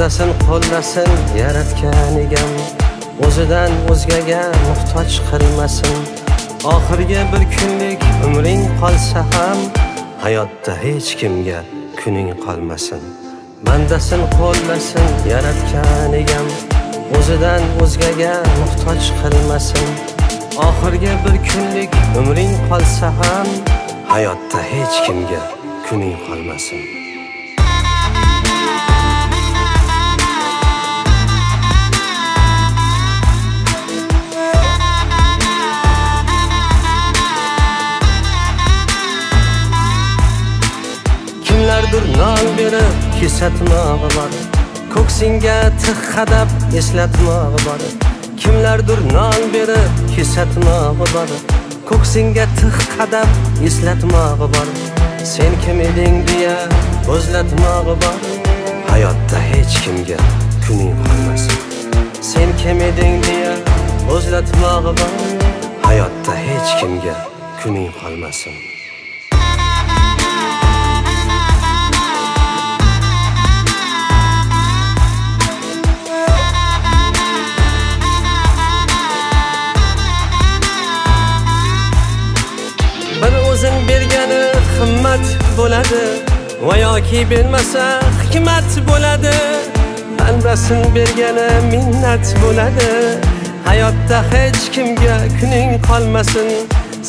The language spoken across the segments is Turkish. Bandasin qo'llasin yaratganigam, o'zidan o'zgaga muhtoj qilmasin. Oxirgi bir kunlik umring qolsa ham, hayotda hech kimga kuning qolmasin. Bandasin qo'llasin yaratganigam, o'zidan o'zgaga muhtoj qilmasin. Oxirgi bir kunlik umring qolsa ham, hayotda hech kimga kuning qolmasin. Durnan berib kesatmog'i bor, ko'ksingga tig' qadab eslatmog'i bor. Kimlardir non berib kesatmog'i bor, ko'ksingga tig' qadab eslatmog'i bor. Sen kim eding deya o'zlatmog'i bor, hayotda hech kimga kuning qolmasin. Sen kim eding deya o'zlatmog'i bor, hayotda hech kimga kuning qolmasin. Himmat bo'ladi va yoki bermasa hikmat bo'ladi. Bandasin bergani minnat bo'ladi, hayotda hech kimga kuning qolmasin.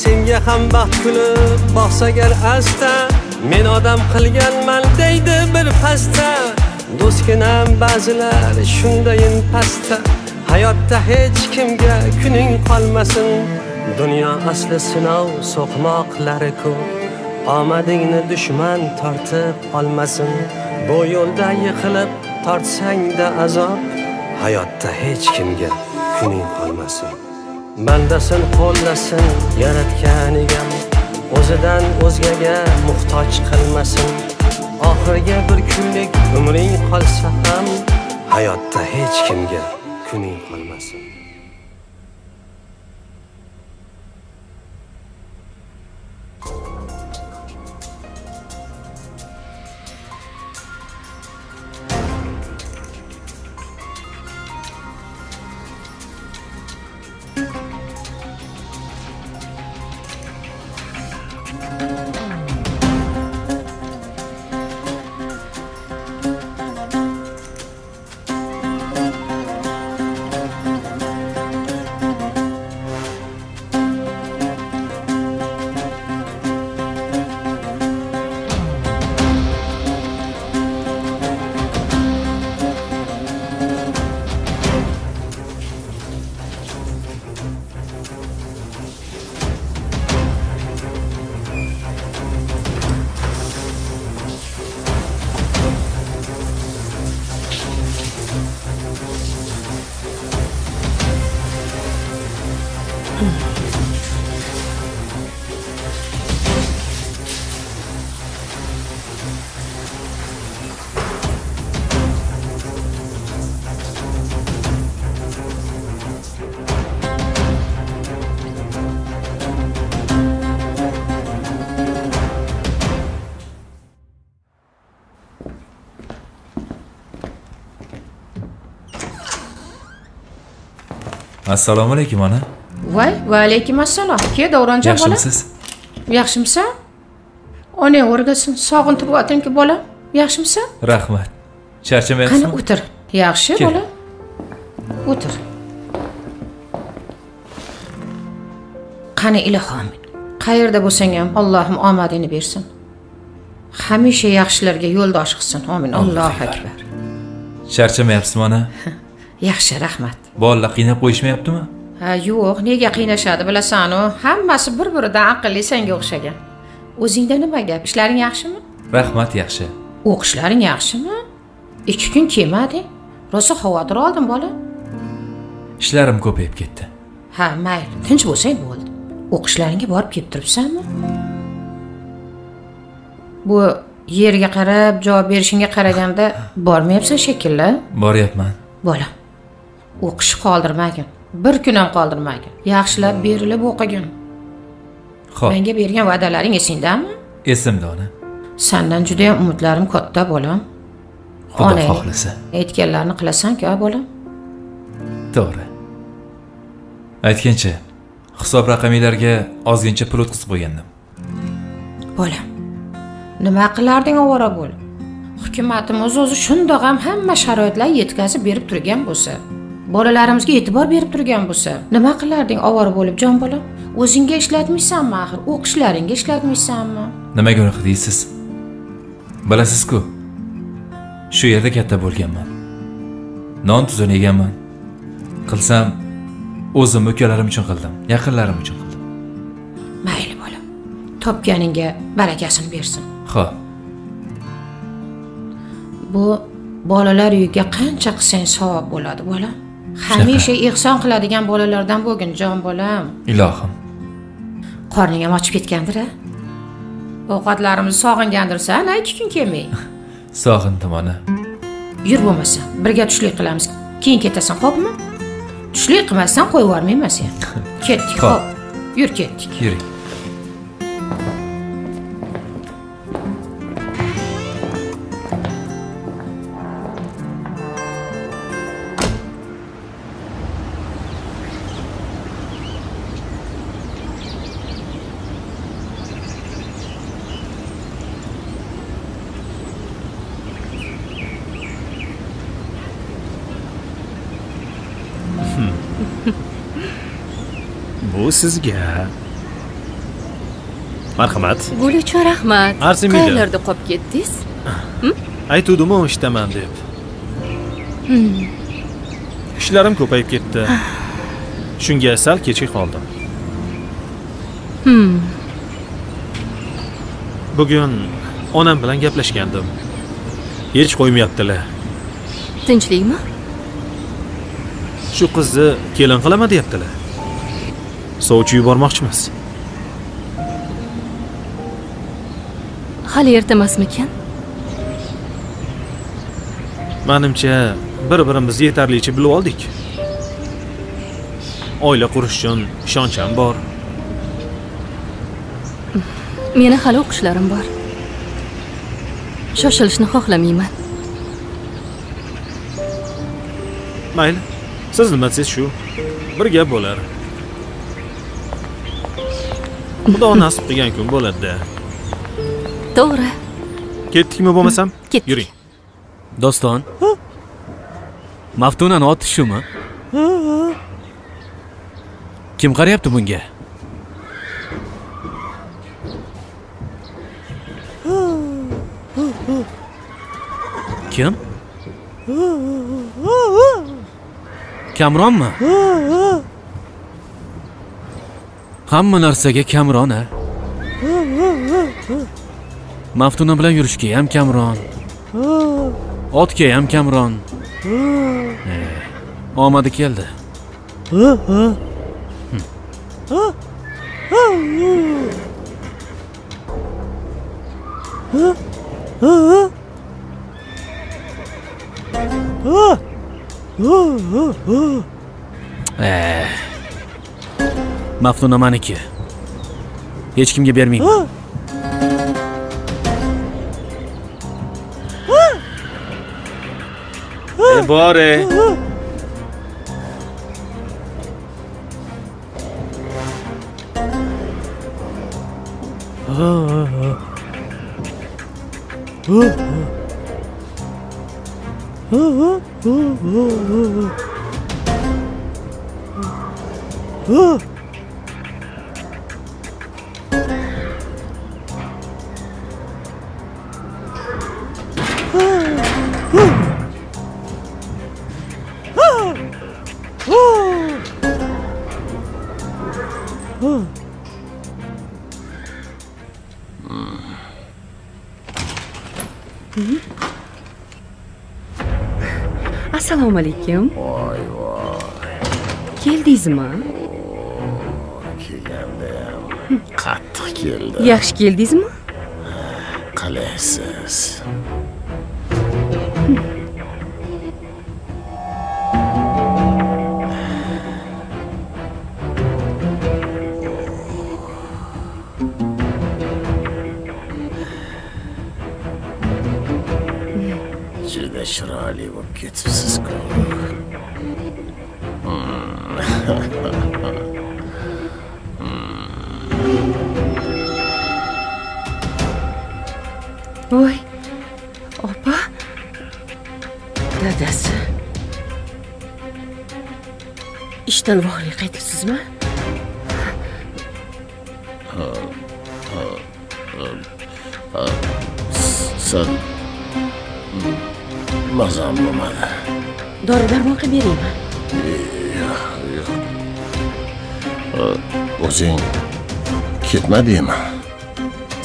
Senga ham baxt kulib boqsagar asta, men odam qilganman deydi bir pasta. Do'stginam ba'zilar shundayin pasta, hayotda hech kimga kuning qolmasin. Dunyo asli sinov so'qmoqlari ko'p, omadingni düşman tortib olmasin. Bu yo'lda yiqilib tortsang-da azob, hayotda hech kimga kuning qolmasin. Bandasin qo'llasin yaratganiga, o'zidan o'zgaga muhtoj qilmasin. Oxirgi bir kunlik umring qolsa ham, hayotda hech kimga kuning qolmasin. Assalomu alaykum ana. Voy, va alaykum assalom. Ke Davronjon bola. Yaxshimisiz? Yaxshimsan? Ona o'rgasin, sog'intib o'tingki bola. Yaxshimsan? Rahmat. Charchamayapsan? Qani o'tir. Yaxshi bola. O'tir. Qani Ilohim, qayerda bo'lsang ham Allohim omadingni bersin. Hamisha yaxshilarga yo'ldosh qilsin. Amin. Alloh akbar. Charchamayapsizmi ana? Yaxshi, rahmat. Bolalar qiynab qo'yishmayaptimi? Ha, yo'q, nega qiynashadi bilasan-ku. Hammasi bir-biridan aqlli, senga o'xshagan. O'zingda nima gap? Ishlaring yaxshimi? Rahmat yaxshi. O'qishlaring yaxshimi? 2 kun kelmadi. Rosa xavotir oldim bola. İşlerim ko'payib ketdi. Ha, mayli, tinch bo'lsang bo'ldi. O'qishlaringga borib kelib turibsanmi? Bu yerga qarab javob berishingga qaraganda bormayapsan shekilli? Boryapman. Bola. O'qish qoldirmagin. Bir kun ham qoldirmagin. Yaxshilab berilib o'qigin. Xo'p. Menga bergan va'dalaring esingdami? Esimda ona. Senden juda ham umidlarim katta bolam. Xudo xohlasa. Aytganlarni qilasan-ku, bolam. To'g'ri. Aytgancha, hisob raqamlarga ozgincha pul o'tkazib qo'ygandim. Bolam, nima qilarding ovora bo'lib? Hukumatimiz o'zi shundoq ham hamma sharoitlar yetkazib berib turgan bo'lsa, bolalarimizga e'tibor berib turgan bo'lsa, nima qilarding ovora bo'lib jon bolam? O'zingga ishlatmaysanmi axir? O'qishlaringga ishlatmaysanmi? Nima gunoh deysiz? Bilasiz-ku, shu yerda katta bo'lganman. Non tuzini yeganman. Qilsam o'zim, ukalarim uchun qildim, yaqinlarim uchun qildim. Mayli bola. Topganingga barakasini bersin. Xo'p. Bu bolalar uyiga qancha qilsang savob bo'ladi bola. Hamisha ihson qiladigan bolalardan bo'lgin jon bolam. Ilohim. Qorning ham ochib ketgandir a? Ovqatlarimizni sog'ingandirsan, ay 2 kun kelmay. Sog'indim ona. Yur bo'lmasa, birga tushlik qilamiz. Keyin ketasan, xo'pmi? Tushlik qilmasdan qo'yib yubormayman sen. Ketdik, xo'p. Yur ketdik. Yuring. Bu sizga. Marhamat. Bo'luvchi rahmat. Qayerda qolib ketdingiz? Aytdim-ku, ishdaman deb. Ishlarim ko'payib ketdi. Shunga sal kechga qoldim. Bugun onam bilan gaplashgandim. Hech qo'ymayaptilar. Tinchlikmi? Shu qizni kelin qilama deyaptilar. Sovchi yubormoqchimiz. Hali erta emasmikan? Menimcha, bir-birimizni yetarlicha bilib oldik. Oila qurish uchun ishonchim bor. Meni hali o'qishlarim bor. Shoshilishni xohlamayman. Mayli, siz nima desiz shu? Bir gap bo'lar. Xudo nasib qilgan kun bo'ladi. To'g'ri. Ketdikmi bo'lmasam? Yuring. Doston. Maftunani otishmi? Kim qarayapti bunga? Kim? Kamronmi? Hamma narsaga Kamron a. Maftuna bilan yurishga ham Kamron. Otga ham Kamron. Omadi keldi. Maftuna maniki. Hech kimga bermayman. Bore. Assalomu alaykum. Voy voy. Keldingizmi? Kelgandim. Qattiq keldi. Yaxshi keldingizmi? Qalaysiz. Şirali bu ketsiz kol. Oy, opa, dadası. İşten vahri kaydırsız mı? Sen... Mazam bo'lmadi. Dori darmoqqa beraymi? Yo'q. O'zing ketma deyman.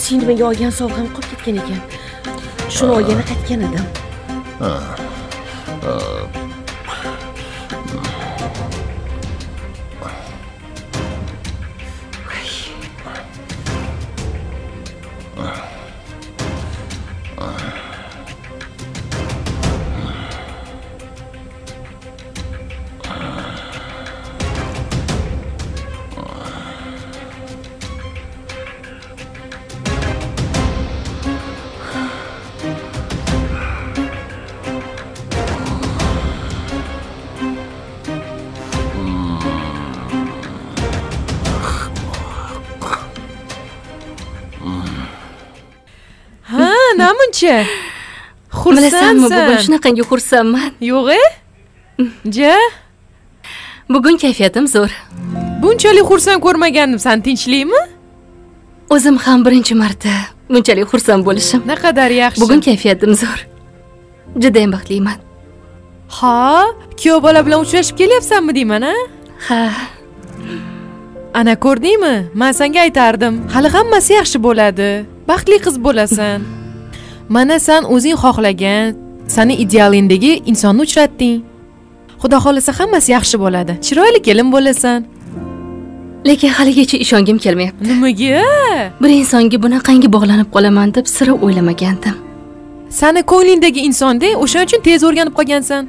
Sen menga olgan sovg'am qolib ketgan ekan. Shuni olgani qaytgan edim. Ha. Namuncha? Xursandmi bugun shunaqangi xursandman? Yo'q-e? Ja. Bugun kayfiyatim zo'r. Bunchalik xursand ko'rmagandim. Sen tinchlikmi? O'zim ham birinchi marta bunchalik xursand bo'lishim. Naqadar yaxshi. Bugun kayfiyatim zo'r. Juda ham baxtliman. Ha, kuyov bola bilan uchrashib kelyapsanmi deyman-a? Ha. Ana ko'rdingmi? Men senga aytardim. Hali hammasi yaxshi bo'ladi. Baxtli qiz bo'lasan. Mana sen o'zing xohlagan, seni idealingdagi insonni uchratding. Xudo xolasa hammasi yaxshi bo'ladi. Chiroyli kelin bo'lasan. Lekin haligacha ishongim kelmayapti. Nimaga? Bir insonga bunaqangi bog'lanib qolaman deb sira o'ylamagandim. Seni ko'nglingdagi insonda, o'shaning uchun tez o'rganib qolgansan.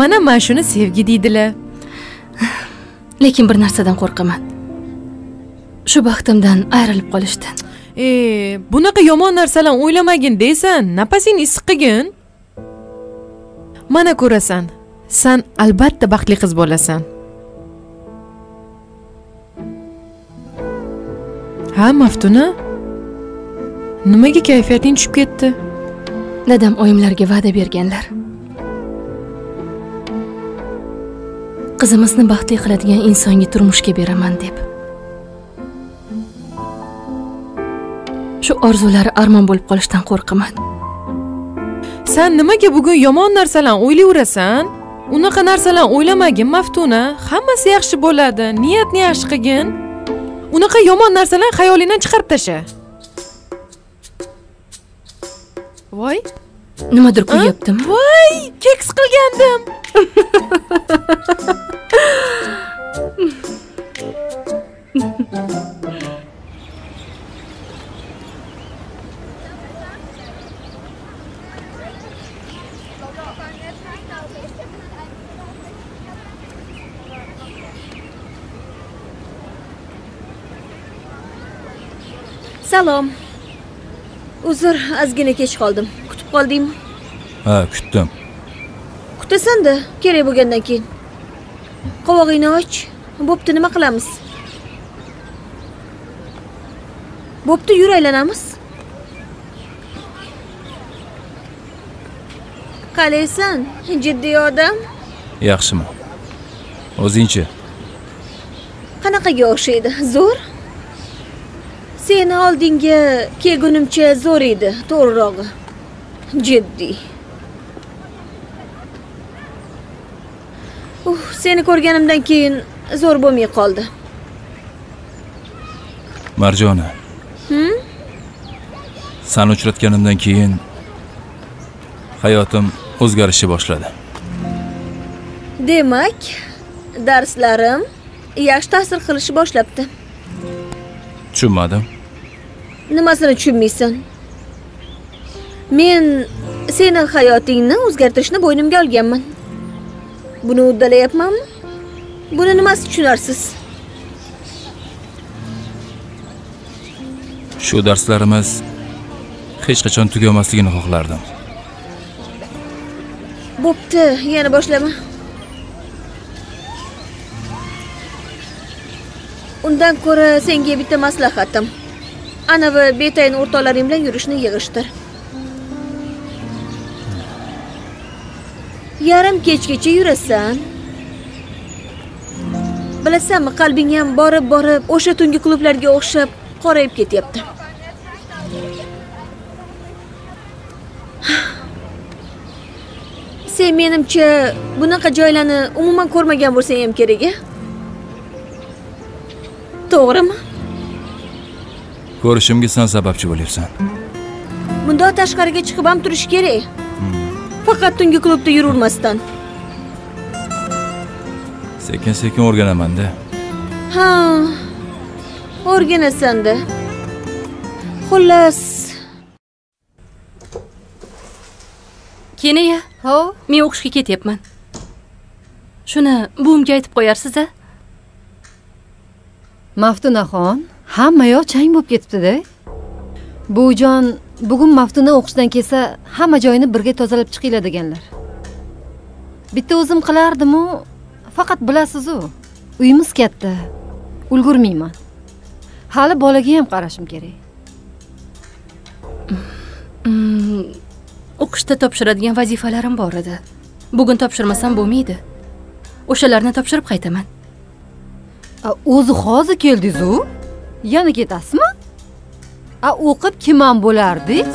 Mana men shuni sevgi deydilar. Lekin bir narsadan qo'rqaman. Shu baxtimdan ayrilib qolishdan. Bunaqa yomon narsalar o'ylamagin deysan, nafasing issiq qilgin. Mana ko'rasan, sen albatta baxtli qiz bo'lasan. Ha, Maftuna? Nimaga kayfiyating tushib ketdi? Dadam oyimlarga va'da berganlar. Qizimizni baxtli qiladigan insonga turmushga beraman deb. Shu orzulari armon bo'lib qolishdan qo'rqaman. Sen nimaga bugun yomon narsalarni o'ylayverasan? Unaqa narsalarni o'ylamagin, Maftuna. Hammasi yaxshi bo'ladi. Niyatni yaxshi qilgin. Unaqa yomon narsalarni xayolingdan chiqarib tasha. Voy, nimadir qo'yapdim. Voy, keks qilgandim. Salom. Uzr, azgina kech qoldim. Kutib qoldingmi? Ha, kutdim. Kutasan-da, kerak bo'lgandan keyin. Qovog'ingni och. Bo'pti, nima qilamiz? Bo'pti, yuraylanamiz. Qalaysan, jiddiy odam? Yaxshimi? O'zingchi? Qanaqaga o'xshaydi? Zo'r? Seni oldinga kelgunimcha zo'r edi, to'g'rirog'i. Jiddiy. Seni ko'rganimdan keyin zo'r bo'lmay qoldi. Marjona. Seni uchratganimdan keyin hayotim o'zgarishi boshladi. Demak, darslarim yaxshi ta'sir qilishi boshlabdi. Tushunmadim. Nimasini tushunmaysan? Men sening hayotingni o'zgartirishni bo'ynimga olganman. Buni uddalayapmanmi? Buni nimasi tushunarsiz? Shu darslarimiz hech qachon tugamasligini xohlardim. Bo'pti, yana boshlama. Undan ko'ra senga bitta maslahatim. Ana va betayin o'rtalaring bilan yurishni yig'ishtir. Yarim kechgacha yurasan. Bilasanmi, qalbing ham borib-borib o'sha tungi klublarga o'xshab qorayib ketyapti. Sen menimcha bunaqa joylarni umuman ko'rmagan bo'lsang ham kerak-a? To'g'rimi? Ko'rishimga sen sababchi bo'lyapsan. Bundan tashqariga chiqib ham turish kerak. Faqat tungi klubda yururmasdan. Sekin-sekin o'rganaman-da. Ha. O'rganasan-da. Xullas. Keneya, ho, men o'qishga ketyapman. Shuni buvimga aytib qo'yarsiz-a? Maftunaxon, hamma yoq chang bo'lib ketibdi-da. Buvijon bugun Maftuna o'qishdan kelsa, hamma joyini birga tozalab chiqinglar deganlar. Bitta o'zim qilardim-u, faqat bilasiz-ku, uyimiz katta. Ulgurmayman. Hali bolaga ham qarashim kerak. O'qishda topshiradigan vazifalarim bor edi. Bugun topshirmasam bo'lmaydi. O'shalarni topshirib qaytaman. O'zi hozir keldingiz-ku? Yana ketasizmi? O'qib kimam bo'lardingiz?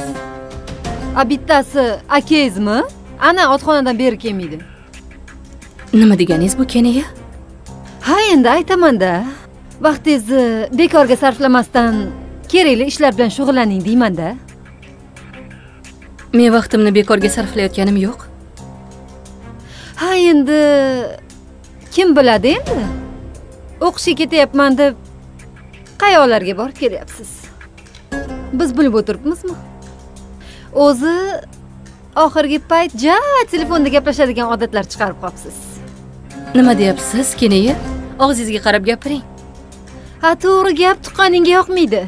Bittasi akangizmi? Ana otxonadan beri kelmaydi. Nima deganingiz bu, Keneya? Ha, endi aytaman-da. Vaqtingizni bekorga sarflamasdan kerakli ishlar bilan shug'ullaning deyman-da. Men vaqtimni bekorga sarflayotganim yo'q. Ha, endi kim biladi endi? O'qishga ketyapman deb qayoqlarga borib kelyapsiz? Biz bilib o'tiribmizmi? O'zi oxirgi payt ja telefonda gaplashadigan odatlar chiqarib qopsiz. Nima deyapsiz, Keneya? Og'zingizga qarab gapiring. Ha, to'g'ri gap tuqqaningga yoqmaydi.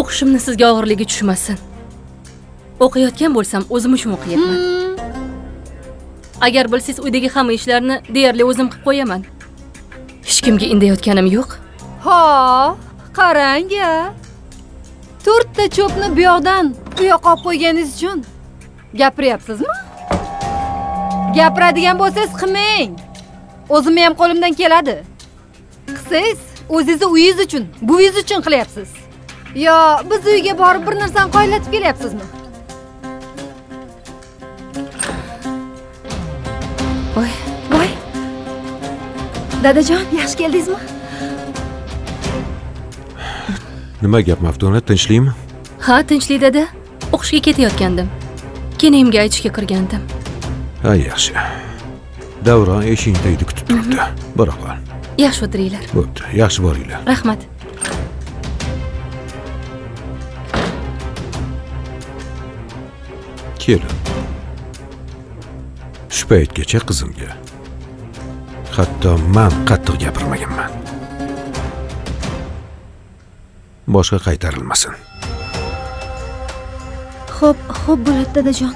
O'qishimni sizga og'irligi tushmasin. O'qiyotgan bo'lsam, o'zim uchun o'qiyapman. Agar bilsangiz, uydagi hamma ishlarni deyarli o'zim qilib qo'yaman. Hech kimga indayotganim yo'q. Ha, qarang-a. 4 ta cho'pni bu yoqdan bu yoqqa olib qo'yganingiz uchun gapiryapsizmi? Gapiradigan bo'lsangiz, qilmang. O'zim ham qo'limdan keladi. Qilsangiz, o'zingizni uyingiz uchun, buvingiz uchun qilyapsiz. Yo, biz uyga borib bir narsani qoylatib kelyapsizmi? Voy, voy. Dadajon, yaxshi keldingizmi? Nima gap, Maftuna, tinchlikmi? Ha, tinchlik dada. O'qishga ketayotgandim. Kenayimga aytishga kirgandim. Ha, yaxshi. Davron eshikni tagida kutib turibdi. Bora qol. Yaxshi o'tiringlar. Bo'pti, yaxshi boringlar. Rahmat. Keling. Shu paytgacha qizimga hatto men qattiq gapirmaganman. Boshqa qaytarilmasin. Xo'p, xo'p bo'ladi, dadajon.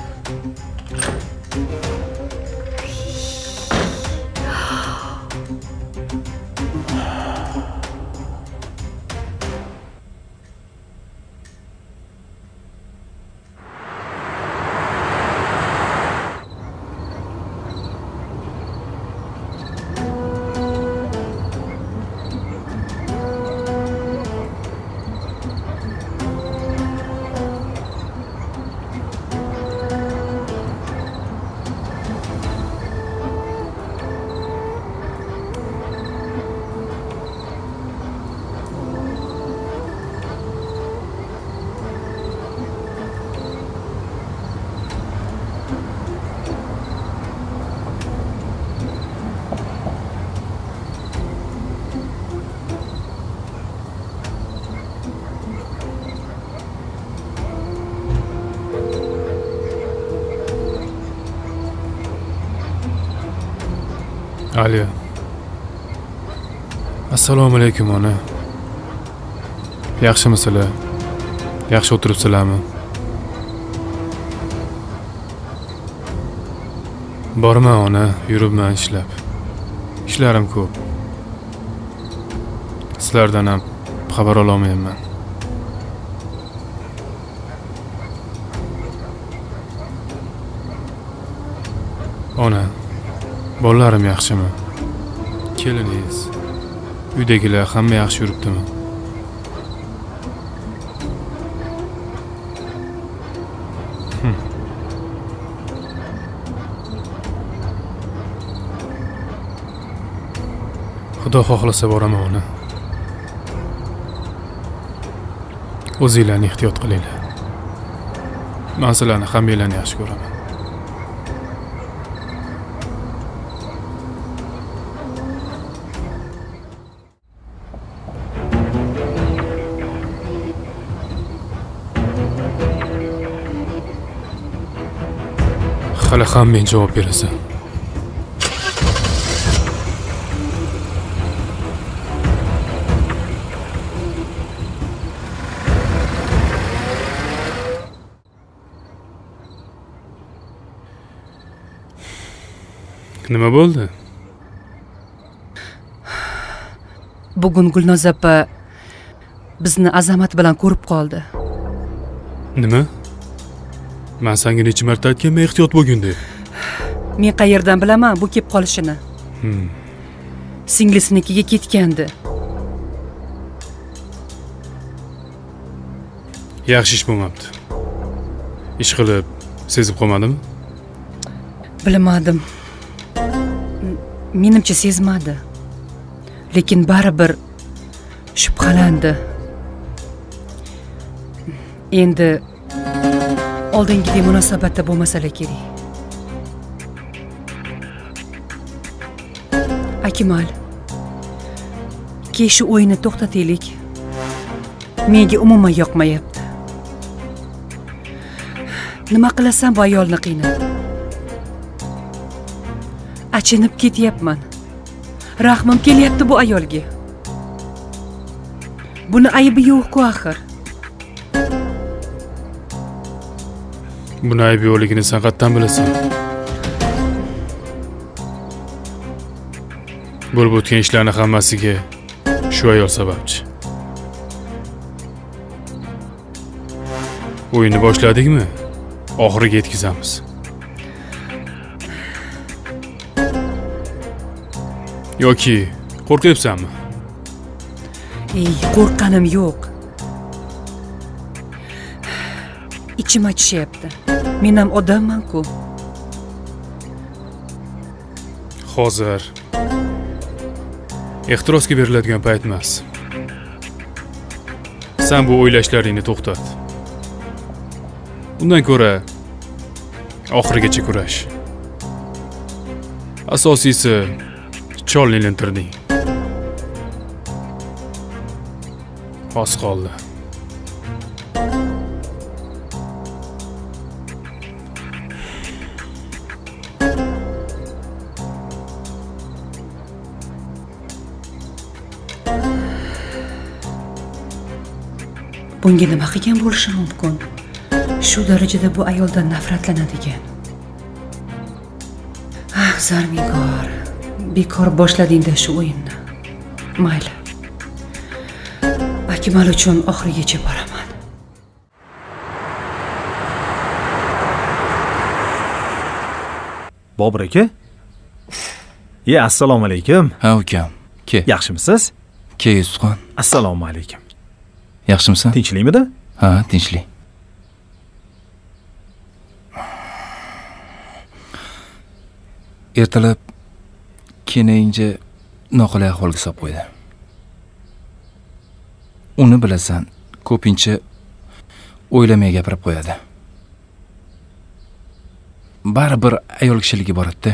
Alo. Assalomu alaykum ona. Yaxshimisizlar? Yaxshi o'tiribsizlarmi? Borman ona, yuribman ishlab. İşlerim ko'p. Sizlardan ham xabar ola olmayman. Ona, bolalarim yaxshimi? Keliningiz, uydagilar hamma yaxshi yuribdimi? Xudo xohlasa boraman ona. O'zinglarni ehtiyot qilinglar. Men sizlarni hammanglarni yaxshi ko'raman. Hali ham men javob berasan. Nima bo'ldi? Bugun Gulnoz opa bizni Azamat bilan ko'rib qoldi. Nima? Men senga necha marta aytganman, ehtiyot bo'l deb. Men qayerdan bilaman bu kelib qolishini? Singlisinikiga ketgandi. Yaxshi ish bo'lmabdi. Ish qilib sezib qolmadimmi? Bilmadim. Menimcha sezmadi. Lekin baribir shubhalandi. Endi oldingidek munosabatda bo'lmasa kerak. Akmal, kecha o'yinni to'xtataylik. Menga umuman yoqmayapti. Nima qilasan bu ayolni qiynab? Achinib ketyapman. Rahmim kelyapti bu ayolga. Buni aybi yo'q-ku axir. Buni aybi yo'qligini sen qatdan bilasan. Bo'lib o'tgan ishlarning hammasiga shu ayol sababchi. O'yinni boshladikmi? Oxiriga yetkazamiz. Yoki qo'rqibsanmi? Ey, qo'rqqanim yo'q. Ichim achishyapti. Men ham odamman-ku. Hozir ehtirosga beriladigan payt emas. Sen bu o'ylashlaringni to'xtat. Undan ko'ra oxirigacha kurash. Asosiysi Çol elintirding. Az kaldı. Bunga nima qilgan bo'lishi mumkin? Shu darajada bu ayoldan nafratlanadigan. Ah, zarmigor. Bekor boshladingda shu o'yinni. Mayli. Akmal uchun oxirigacha boraman. Bobur aka? Ya, assalomu alaykum. Ha, ukam. Ke. Yaxshimisiz? Ke, Yusufxon. Assalomu alaykum. Yaxshimisan? Tinchlikmidi? Ha, tinchlik. Ertalab Keneyince noqulay ahvolga solib qo'ydi. Uni bilasan, ko'pincha o'ylamay gapirib qo'yadi. Baribir ayol kishiligi boradi-da.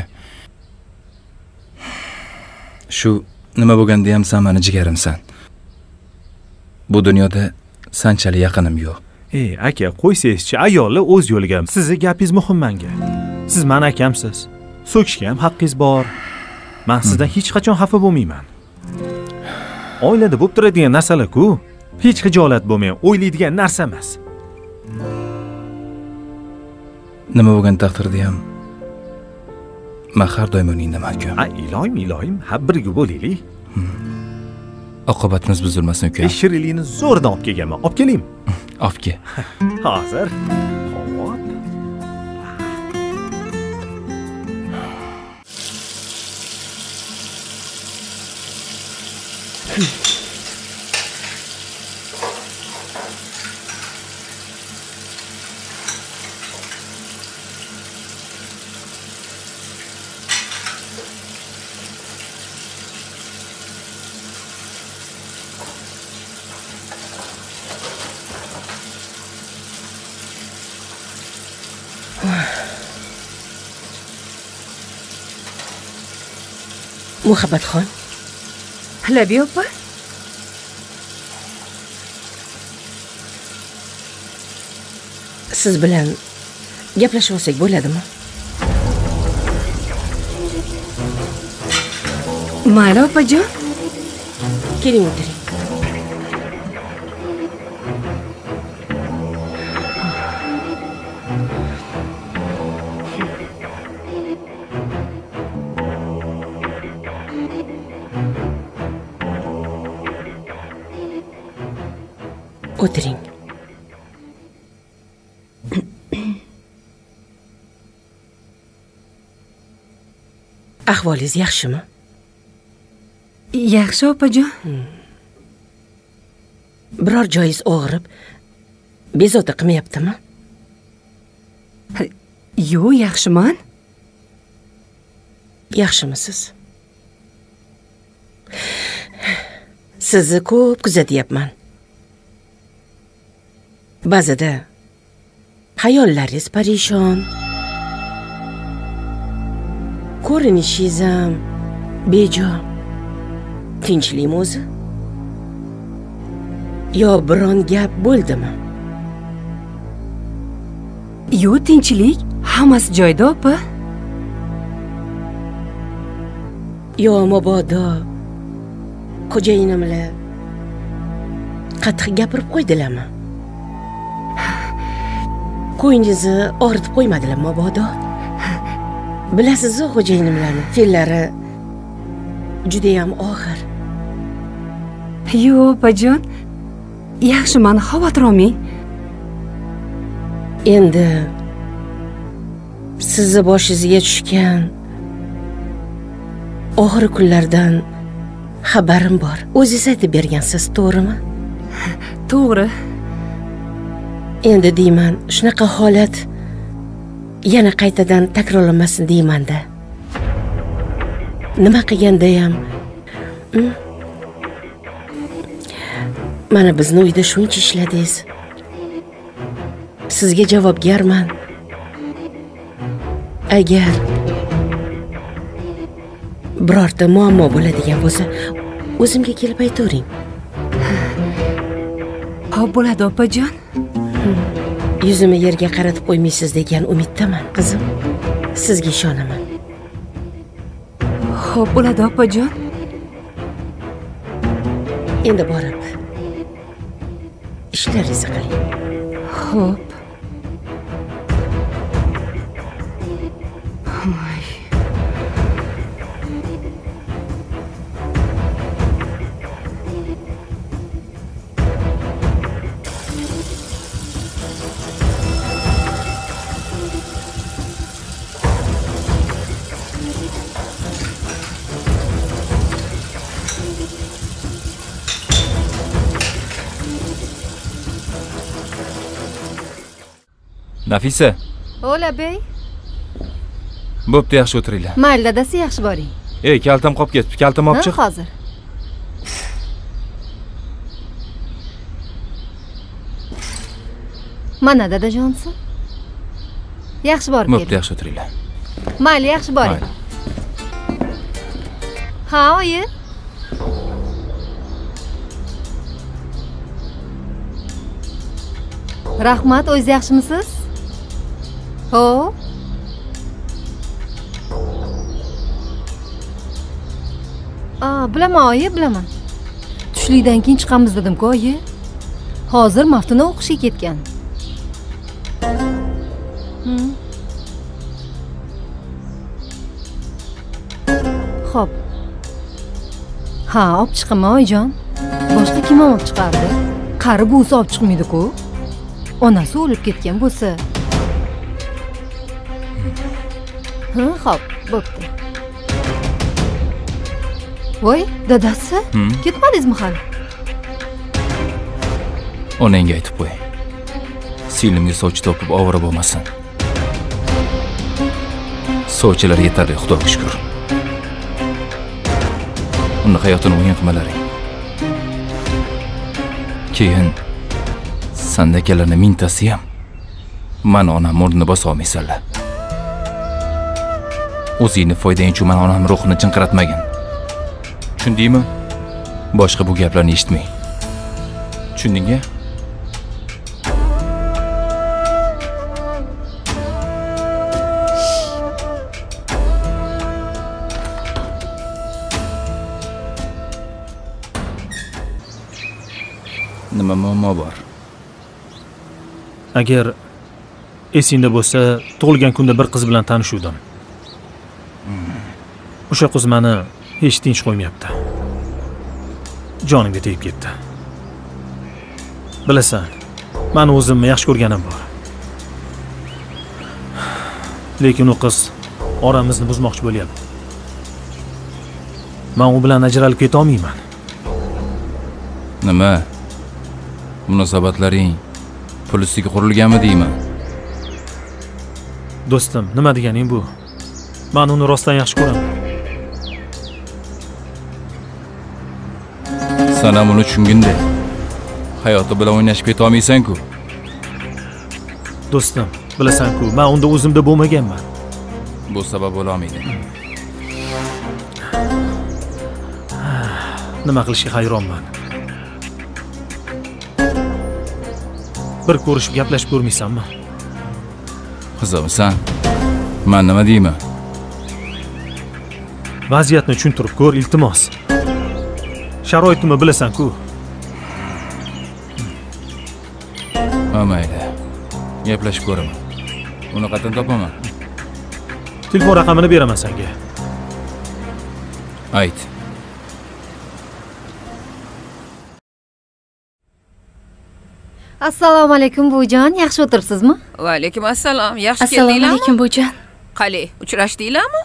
Shu nima bo'lganda ham sen meni jigarimsan. Bu dunyoda sanchali yaqinim yo'q. Ey, aka, qo'ysiz-chi, ayollar o'z yo'liga. Sizning gapingiz muhim menga. Siz meni akamsiz. So'kishga ham haqqingiz bor. Men sizdan hech qachon xafa bo'lmayman. Oilada bo'lib turadigan narsalar-ku, hech xijolat bo'lmang, o'ylaydigan narsa emas. Nima bo'lgan taqdirda ham men har doim uningdan mahkum. Ay ilohim, ilohim, har birga bo'laylik. Oqibatimiz buzilmasin uka. Shirinlikni zo'rdan olib kelganman. Olib keling. Olib kel. Hozir. Muhabbatxon. Labiya opa. Siz bilan gaplashib olsak bo'ladimi? Mayli opajon. Keling o'tiring. O'tiring. Ahvolingiz yaxshimi? Yaxshi, opajon. Biror joyingiz og'rib, bezovta qilmayaptimi? Yo'q, yaxshiman. Yaxshimisiz? Sizni ko'p kuzatyapman. Ba'zida hayollaringiz parishon, ko'rinishingiz ham bejo. Tinchlikmi o'zi? Yo biron gap bo'ldimi? Yo, tinchlik, hammasi joyda opa. Yo mabodo xo'jayinimlar qattiq gapirib qo'ydilarmi? Qo'yingizni og'ritib qo'ymadilar mabodo. Bilasiz-ku, xo'jayinimlarning fe'llari juda ham og'ir. Yo'q, opajon. Yaxshiman, xavotir olmang. Endi sizni boshingizga tushgan og'ir kunlardan xabarim bor. O'zingiz aytib bergansiz, to'g'rimi? To'g'ri. Endi deyman, shunaqa holat yana qaytadan takrorlanmasin deyman-da. Nima qilganda ham mana bizni uyda shuncha ishladingiz. Sizga javobgarman. Agar birorta muammo bo'ladigan bo'lsa, o'zimga kelib aytavering. Xo'p bo'ladi, opajon. Yuzimni yerga qaratib qo'ymaysiz degan umiddaman, qizim. Sizga ishonaman. Xo'p bo'ladi, opajon. Endi borib ishlaringizni qiling. Xo'p. Nafisa. Ola bey. Bo'pti, yaxshi o'tiringlar. Mayli, dadasi, yaxshi boring. Ey, kaltam qolib ketdi. Kaltam olib chiq. Hozir. Mana dadajonsiz. Yaxshi borib keling. Bo'pti, yaxshi o'tiringlar. Mayli, yaxshi boring. Ha, oyi. Rahmat, o'zingiz yaxshimisiz? Ho. Bilaman oyi, bilaman. Tushlikdan keyin chiqamiz dedim-ku oyi. Hozir Maftuna o'qishga ketgan. Xo'p. Ha, olib chiqma oyjon. Boshqa kim olib chiqardi? Qari bu'si olib chiqmaydi-ku. Onasi o'lib ketgan bo'lsa. Xo'p, bo'pti. Voy, dadasi? Ketmadingizmi hali? Onangga aytib qo'y. Singlimga soch to'kib ovora bo'lmasin. Sochlar yetarli, Xudoga shukr. Uni hayotini o'yin qilmalaring. Keyin sandakalarni mintasi ham men onam o'rnini bosa olmaysanlar. O'zingni foydang uchun men onam ruhini chinqiratmagin. Tushundingmi? Boshqa bu gaplarni eshitmay. Tushundingmi? Nima muammo bor? Agar esingda bo'lsa, tug'ilgan kunda bir qiz bilan tanishuvdim. O'sha qiz meni hech tinch qo'ymayapti. Jonimga tegib ketdi. Bilasan, men o'zimni yaxshi ko'rganim bor. Lekin u qiz oramizni buzmoqchi bo'lyapti. Men u bilan ajralib keta olmayman. Nima? Munosabatlaring pul ustiga qurilganmi deyman? Do'stim, nima deganing bu? Men uni rostdan yaxshi ko'raman. Sen uni tushunganda hayoti bilan o'ynashib keta olmaysan-ku. Do'stim, bilasan-ku, men unda o'zimda bo'lmaganman. Bu sabab bo'la olmaydi. Nima qilishga hayronman. Bir ko'rishib gaplashib ko'rmaysanmi? Qizimsan, men nima deyman? Vaziyatni tushuntirib ko'r, iltimos. Sharoitni bilasan-ku. Mayli. Gaplashib ko'raman. Uni qatdan topaman. Telefon raqamini beraman senga. Ayt. Assalomu alaykum buvijon, yaxshi o'tiribsizmi? Va alaykum assalom, yaxshi keldinglarmi? Assalomu alaykum buvijon. Qali, uchrashdinglarmi?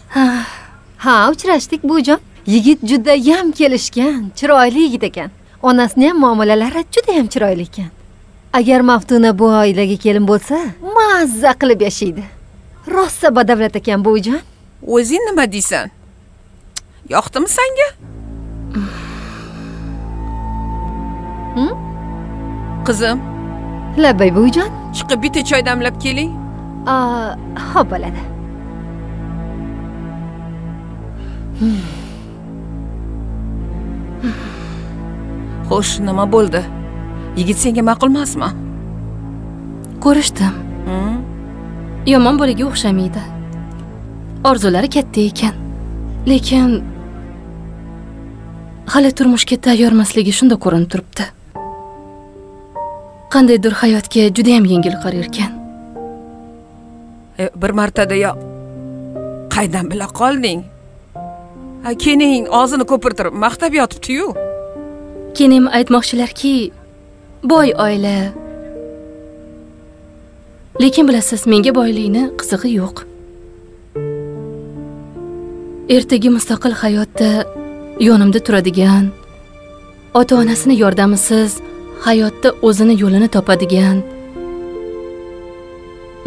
Ha, uchrashdik buvijon. Yigit juda ham kelishgan, chiroyli yigit ekan. Onasini ham muomalalari juda ham chiroyli ekan. Agar Maftuna bu oilaga kelin bo'lsa, mazza qilib yashaydi. Rossa badavlat ekan buvijon. O'zing nima deysan? Yoqdimi senga? Qizim, labbay buvijon, chiqib bitta choy damlab keling. Xo'p bo'ladi. Xo'sh, nima bo'ldi? Yigit senga ma'qul emasmi? Ko'rishdim. Yomon bolaga o'xshamaydi. Orzulari katta ekan. Lekin hali turmushga tayyor emasligi shunda ko'rinib turibdi. Qandaydir hayotga juda ham yengil qarar ekan. Bir martada yo qaydan bila qolding? Kening og'zini ko'pirtirib maqtab yotibdi-yu. Kenim aytmoqchilarki, boy oila. Lekin bilasiz, menga boylikni qizig'i yo'q. Ertagi mustaqil hayotda yonimda turadigan, ota-onasini yordamisiz hayotda o'zini yo'lini topadigan,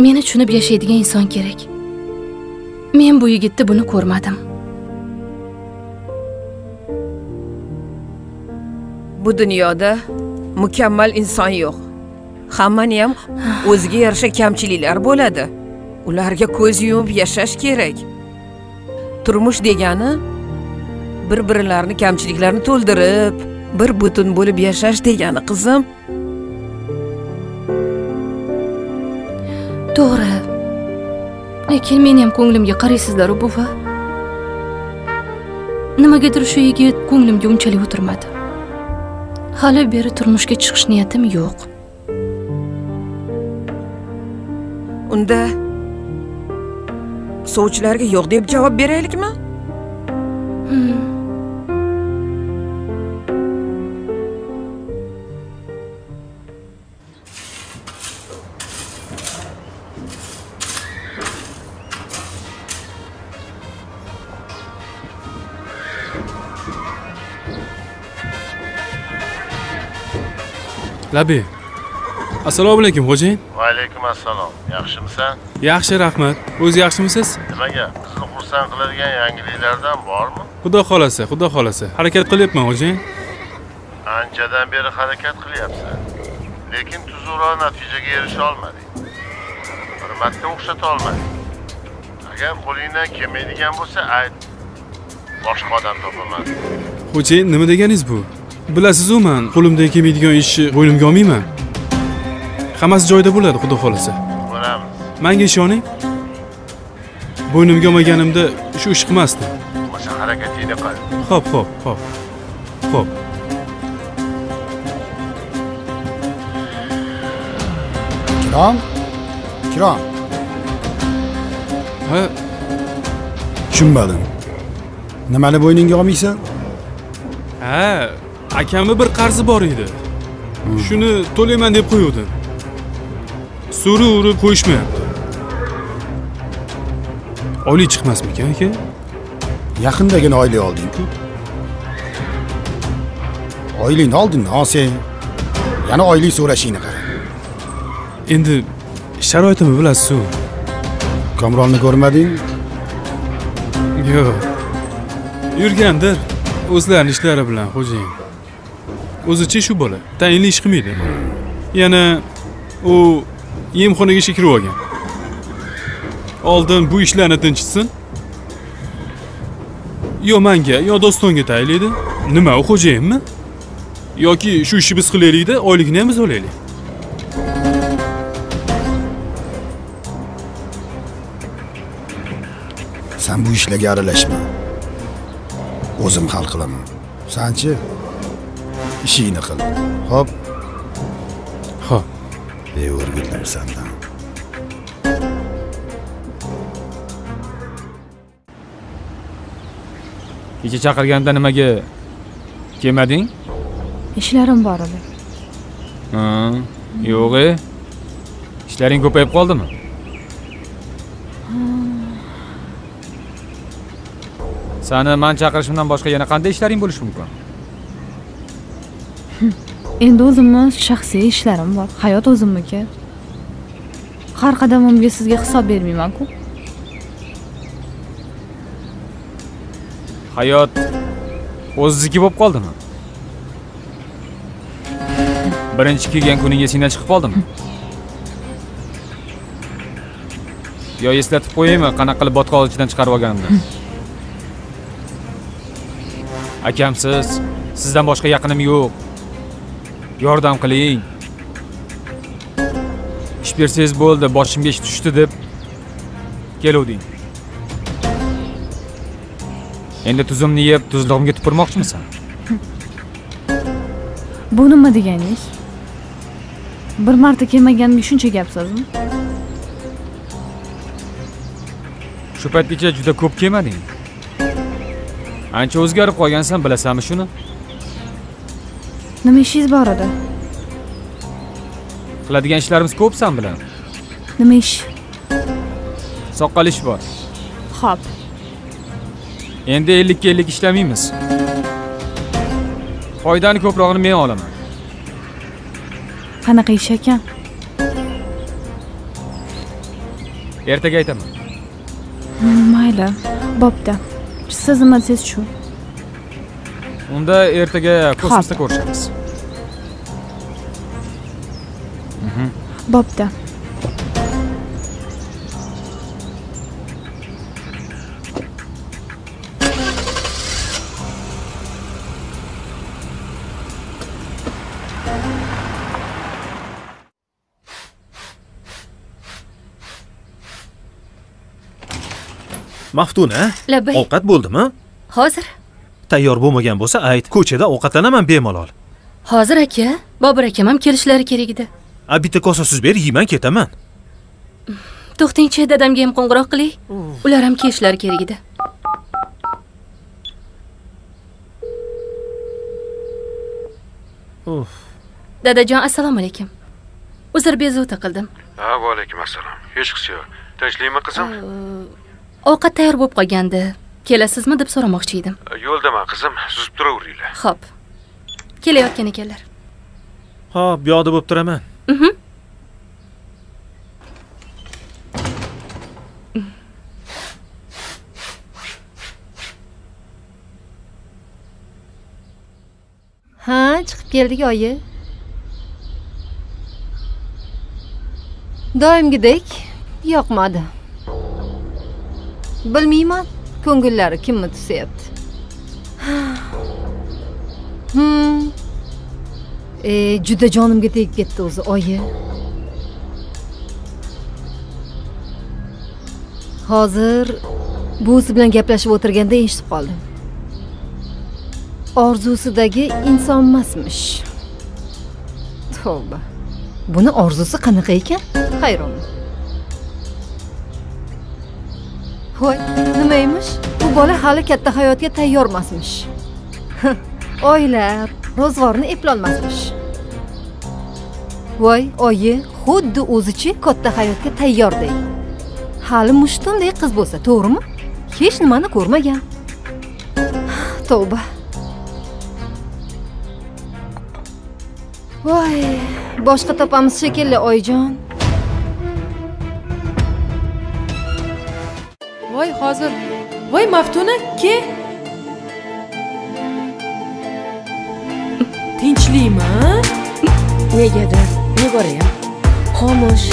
meni tushunib yashaydigan inson kerak. Men bu yigitda buni ko'rmadim. Bu dunyoda mukammal inson yo'q. Hammani ham o'ziga yarasha kamchiliklar bo'ladi. Ularga ko'z yumib yashash kerak. Turmush degani bir-birlarining kamchiliklarini to'ldirib, bir butun bo'lib yashash degani, qizim. To'g'ri. Lekin men ham ko'nglimga qaraysizlar, buva. nimagadir shu yigit ko'nglimga unchalik o'tirmadi. Hali beri turmushga chiqish niyatim yo'q. Unda sovchilarga yo'q deb javob beraylikmi? Labi. Assalomu alaykum, xo'jayin. Va alaykum assalom. Yaxshimisan? Yaxshi, rahmat. O'z yaxshimisiz? Nimaga? Sizni xursand qiladigan yangiliklardan bormi? Xudo xolasa, xudo xolasa. Harakat qilyapman, xo'jayin. Anchadan beri harakat qilyapsan. Lekin tuzukroq natijaga erisha olmading. Bir marta o'xshata olmading. Agar qo'lingdan kelmaydigan bo'lsa, ayt. Boshqa odam topaman. Xo'jayin, nima deganingiz bu? Bilasiz-ku, men qo'limdan kelmaydigan ishni bo'ynimga olmayman. Hammasi joyida bo'ladi, xudo xolasa. Ko'ramiz. Menga ishoning. Bo'ynimga olmaganimda shu ish qilmasdi. O'sha harakatingni qil. Xo'p, xo'p, xo'p. Xo'p. Kirom? Kirom. Ha? Tushunmadim. Nimani bo'yningga olmaysan? Ha. Akamni bir qarzi bor edi. Shuni to'layman deb qo'ydim. Suri urib qo'yishmayapti. Oylik chiqmasmikan, aka? Yaqindagina oylik olding-ku. Oylikni olding, Osiy. Yana oylik so'rashingni qara. Endi sharoitini bilasiz-ku. Kamronni ko'rmading? Yo'q. Yurgandir, o'zlarining ishlari bilan, xo'jayin. O'zicha shu bola tayinli ish qilmaydi. Yana u yemxonaga ishga kirib olgan. Oldin bu ishlarni tinchitsin. Yo menga, yo do'stonga tayinlaydi. Nima, u xo'jayinmi? Yoki shu ishni biz qilaylik-da, oyligini ham biz olaylik. Sen bu ishlarga aralashma. O'zim hal qilaman. Senchi? İşini kıl. Hop. Hop. Ey örgütler senden. Kecha chaqirganda nimaga kelmading? İşlerim bor edi. Ha, yo'q-e. İşlerin ko'payib qoldimi? Seni men chaqirishimdan boshqa yana qanday ishlaring bo'lishi mumkin? Endi o'zimning shaxsiy ishlarim bor. Hayot o'zimniki. Har qadamimga sizga hisob bermayman-ku. Hayot o'zizniki bo'lib qoldimi? Birinchi kelgan kuning esingdan chiqib qoldimi? Yo, eslatib qo'yaymi, qanaqa qilib botqoq ichidan chiqarib olganimni. Akamsiz, sizdan boshqa yaqinim yo'q. Yordam qiling. İş bersangiz bo'ldi, boshimga ish tushdi deb keluvding. Endi tuzimni yeb, tuzlig'imga tupurmoqchimisan? Bu nima deganingiz? Bir marta kelmaganimga shuncha gapsizmi? Shu paytgacha juda ko'p kelmading. Ancha o'zgarib qolgansan, bilasanmi shuni? Nima ishingiz bor edi? Qiladigan ishlarimiz ko'p san bilan. Nima ish? Soqol ish bor. Xo'p. Endi 50 ga 50 ishlamaymiz. Foydani ko'prog'ini men olaman. Qanaqa ish ekan? Ertaga aytaman. Mayli, bo'pti. Siz nima desiz shu? Unda ertaga kosmosda ko'rishamiz. Bo'pti. Maftuna, ovqat bo'ldimi? Hozir. tayyor bo'lmagan bo'lsa ayt, ko'chada ovqatlanaman bemalol. Hozir aka, Bobur akam ham kelishlari kerak edi. A bitta kosa siz ber, yeyman ketaman. To'xtingchi, dadamga ham qo'ng'iroq qiling. Ular ham kelishlari kerak edi. Dadajon, assalomu alaykum. Uzr bezovta qildim. Ha, va alaykum assalom. Hech qisi yo'q. Tinchlikmi qizim? Ovqat tayyor bo'lib qolgandi. Kelasizmi deb so'ramoqchi edim. Yo'ldaman qizim, suzib turaveringlar. Xo'p. Kelayotgan ekanlar. Xo'p, bu yoqda bo'lib turaman. Mhm. Ha, chiqib keldik oyi. Doimgidek yoqmadi. Bilmayman, ko'ngillari kimni tusyapti. Juda jonimga tegib ketdi o'zi, oyi. Hozir buvisi bilan gaplashib o'tirganda eshitib qoldim. Orzusidagi inson emasmish. Tavba. Buni orzusi qanaqa ekan? Hayronman. Hoy, nima emish? Bu bola hali katta hayotga tayyor emasmish. Oylar, ro'zg'orni eplolmasmish. Voy, oyi, xuddi o'zichi katta hayotga tayyorday. Hali mushtunday qiz bo'lsa, to'g'rimi? Hech nimani ko'rmagan. Tavba. Voy, boshqa topamiz shekilli oyjon. Voy hozir. Voy Maftuna, ke? Tinchlikmi? Negadir? Ne ko'rayam? Xomush.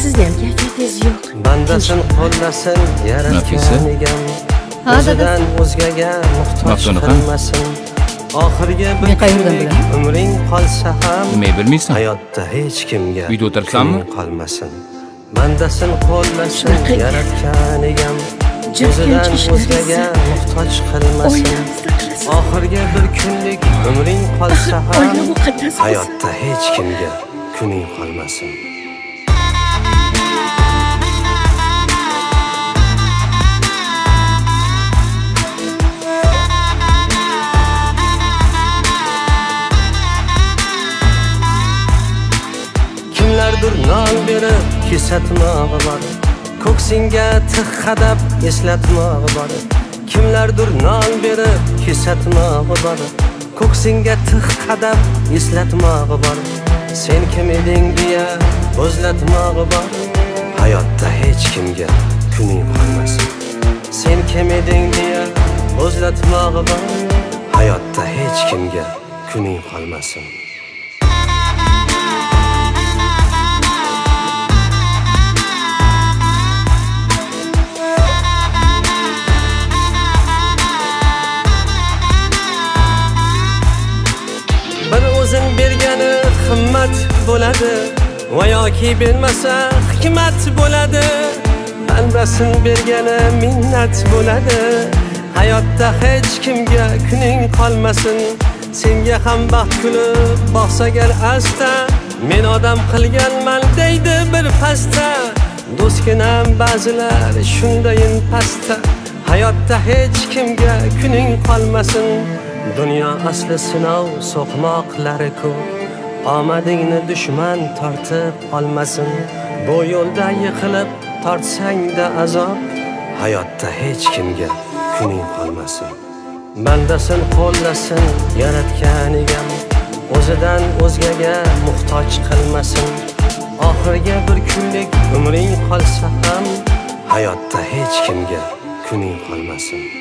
Sizda ham kayfiyatingiz yo'q. Bandasin, qo'llasin, yaratgan egam. O'zidan o'zgaga muhtoj bo'lmasin. Oxirga bir qayerdan umring qolsa ham nima bilmaysan hayotda hech kimga uyda o'tirsanmi qolmasin bandasin qo'llasin yaratgan egam o'zidan o'zgaga muhtoj qilmasin oxirga bir kunlik umring qolsa ham hayotda hech kimga kuning qolmasin Durnan biri kesatmağı var Ko'ksingga tig' qadab eslatmağı var Kimler durnan biri kesatmağı var Ko'ksingga tig' qadab eslatmağı var Sen kim eding diye o'zlatmağı var Hayatta hiç kimga kuning qolmasin Sen kim eding diye o'zlatmağı var Hayatta hiç kimga kuning qolmasin Himmat bo'ladi, va yoki bilmasa hikmat bo'ladi. Bandasin bergani minnat bo'ladi. Hayotda hech kimga kuning qolmasin. Senga ham baxt kulib boqsagar asta, men odam qilganman deydi bir pasta. Do'stginam ba'zilar shundayin pasta. Hayotda hech kimga kuning qolmasin. Dunyo asli sinov so'qmoqlari ko'p. Omadingni dushman tortib olmasin Bu yo'lda yiqilib tortsang-da azob Hayotda hech kimga kuning qolmasin Bandasin qo'llasin yaratganiga O'zidan o'zgaga muhtoj qilmasin Oxirga bir kunlik umring qolsa ham Hayotda hech kimga kuning qolmasin